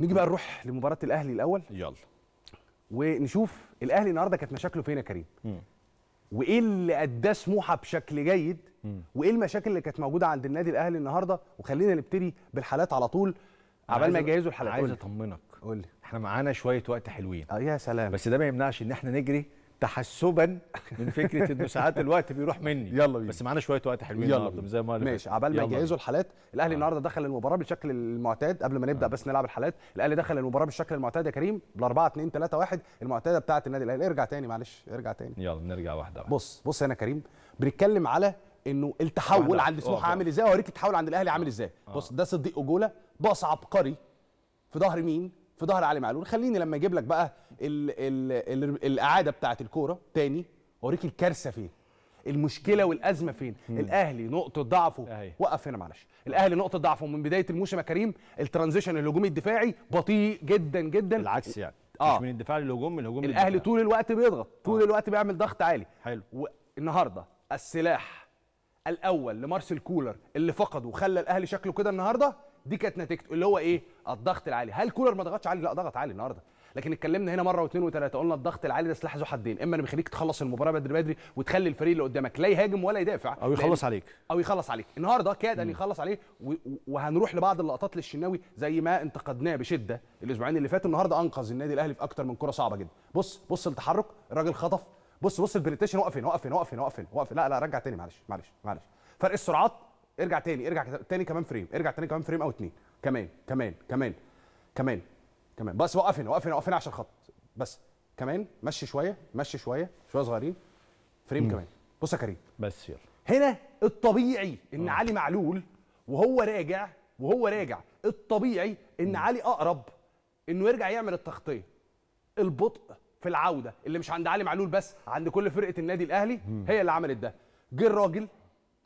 نيجي بقى نروح لمباراه الاهلي الاول، يلا ونشوف الاهلي النهارده كانت مشاكله فين يا كريم، وايه اللي اداه سموحه بشكل جيد، وايه المشاكل اللي كانت موجوده عند النادي الاهلي النهارده. وخلينا نبتدي بالحالات على طول عبال ما يجهزوا الحلقات. عايز اطمنك، قول لي احنا معانا شويه وقت حلوين. يا سلام، بس ده ما يمنعش ان احنا نجري تحسبا من فكره انه ساعات الوقت بيروح مني. يلا بينا، بس معانا شويه وقت حلوين النهارده زي ما ماشي عبال ما يجهزوا الحالات. الاهلي النهارده دخل المباراه بالشكل المعتاد. قبل ما نبدا بس نلعب الحالات. الاهلي دخل المباراه بالشكل المعتاد يا كريم، بال4 2 3 1 المعتاده بتاعه النادي الاهلي. ارجع تاني معلش، ارجع تاني، يلا نرجع واحده واحده. بص هنا يا كريم، بنتكلم على انه التحول عند سموحه عامل ازاي، اوريك التحول عند الاهلي عامل ازاي. بص، ده صديق اجوله، باص عبقري في ظهر مين؟ في ظهر علي معلول. خليني لما اجيب لك بقى الاعاده بتاعت الكوره تاني اوريك الكارثه فين، المشكله والازمه فين. الاهلي نقطه ضعفه، وقف هنا معلش، الاهلي نقطه ضعفه من بدايه الموسم يا كريم الترانزيشن الهجومي الدفاعي بطيء جدا جدا. بالعكس يعني مش من الدفاع للهجوم، من الهجوم للدفاع. الاهلي طول الوقت بيضغط، طول الوقت بيعمل ضغط عالي. حلو، والنهارده السلاح الاول لمارسيل كولر اللي فقده وخلى الاهلي شكله كده النهارده، دي كانت نتيجته اللي هو ايه؟ الضغط العالي. هل كولر ما ضغطش عالي؟ لا، ضغط عالي النهارده، لكن اتكلمنا هنا مره واثنين وثلاثه، قلنا الضغط العالي ده سلاح ذو حدين، اما انه بيخليك تخلص المباراه بدري بدري وتخلي الفريق اللي قدامك لا يهاجم ولا يدافع، او يخلص عليك النهارده كاد ان يخلص عليه. وهنروح لبعض اللقطات للشناوي زي ما انتقدناه بشده الاسبوعين اللي فاتوا. النهارده انقذ النادي الاهلي في اكتر من كره صعبه جدا. بص التحرك، الراجل خطف، بص البريتيشن، وقف. لا رجع تاني معلش، فرق السرعات، ارجع تاني كمان فريم، او اتنين كمان. بس وقف هنا عشان خط بس، كمان مشي شويه، شويه صغيرين فريم كمان. بص يا كريم، بس يلا هنا الطبيعي ان علي معلول وهو راجع الطبيعي ان علي اقرب انه يرجع يعمل التغطيه. البطء في العوده اللي مش عند علي معلول بس، عند كل فرقه النادي الاهلي هي اللي عملت ده. جه الراجل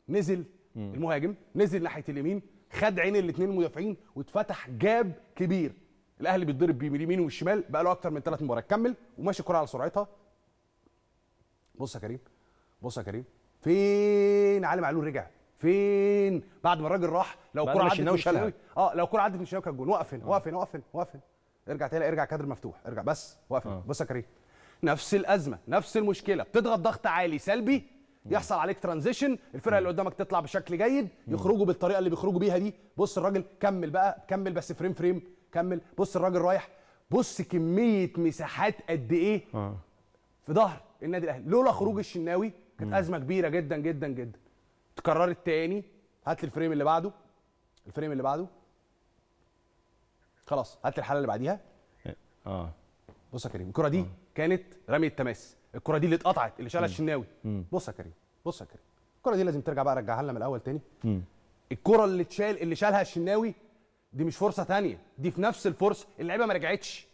نزل، المهاجم نزل ناحيه اليمين، خد عين الاثنين المدافعين واتفتح جاب كبير. الاهلي بيتضرب بيه من اليمين والشمال بقى له اكتر من 3 مباريات. كمل وماشي الكره على سرعتها. بص يا كريم، فين علي معلول؟ رجع فين بعد ما الراجل راح؟ لو الكره عدت من الشناوي، لو الكره عدت من الشناوي كان جون. وقف هنا. ارجع تاني، ارجع كادر مفتوح، ارجع بس وقف. بص يا كريم، نفس الازمه نفس المشكله، بتضغط ضغط عالي سلبي، يحصل عليك ترانزيشن، الفرقه اللي قدامك تطلع بشكل جيد، يخرجوا بالطريقه اللي بيخرجوا بيها دي. بص الراجل، كمل بس فريم، كمل. بص الراجل رايح، بص كميه مساحات قد ايه في ظهر النادي الاهلي. لولا خروج الشناوي كانت ازمه كبيره جدا جدا جدا. اتكررت تاني، هات لي الفريم اللي بعده، خلاص هات لي الحاله اللي بعديها. بص يا كريم، الكره دي كانت رميه تماس، الكره دي اللي اتقطعت اللي شالها الشناوي. بص يا كريم، الكره دي لازم ترجع بقى، رجعها لنا من الاول تاني. الكره اللي شالها الشناوي دي مش فرصه ثانيه، دي في نفس الفرصه اللعيبه ما رجعتش.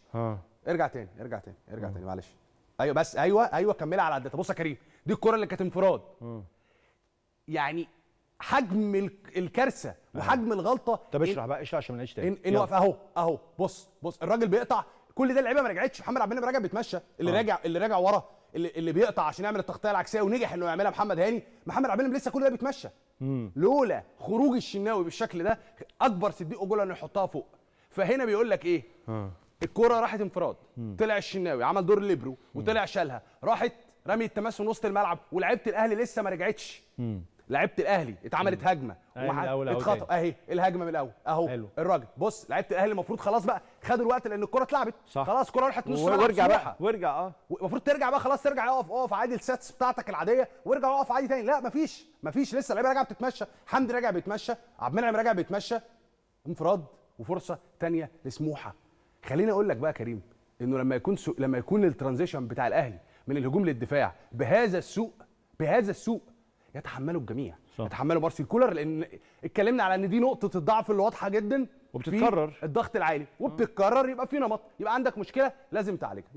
ارجع تاني معلش. ايوه بس، ايوه كملها على عدتها. بص يا كريم، دي الكره اللي كانت انفراد. يعني حجم الكارثه وحجم الغلطه. طب اشرح بقى، اشرح عشان ما نعيش تاني. ان واقف اهو، بص الراجل بيقطع، كل ده اللعيبه ما رجعتش. محمد عبد المنعم راجع بيتمشى، اللي راجع ورا، اللي بيقطع عشان يعمل التغطيه العكسيه ونجح انه يعملها محمد هاني. محمد عبد المنعم لسه كل ده بيتمشى. لولا خروج الشناوي بالشكل ده اكبر صديق جول انه يحطها فوق. فهنا بيقول لك ايه؟ الكوره راحت انفراد، طلع الشناوي عمل دور الليبرو وطلع شالها، راحت رمي التماس من وسط الملعب، ولعيبه الاهلي لسه ما رجعتش. لعيبه الاهلي اتعملت هجمه اتخطف، اهي الهجمه من الاول اهو. الراجل بص، لعيبه الاهلي المفروض خلاص بقى خدوا الوقت لان الكره اتلعبت، خلاص الكره راحت نص ملعب، وارجع المفروض ترجع بقى، خلاص ترجع، اقف عادي الساتس بتاعتك العاديه، وارجع اقف عادي تاني. لا مفيش لسه، اللعيبه راجعه بتتمشى، حمدي راجع بيتمشى، عبد المنعم راجع بيتمشى، انفراد وفرصه ثانيه لسموحه. خليني اقول لك بقى يا كريم انه لما يكون الترانزيشن بتاع الاهلي من الهجوم للدفاع بهذا السوء يتحملوا الجميع، يتحملوا مارسيل كولر، لان اتكلمنا على ان دي نقطه الضعف اللي واضحه جدا وبتتكرر، الضغط العالي وبتتكرر، يبقى في نمط، يبقى عندك مشكله لازم تعالجها.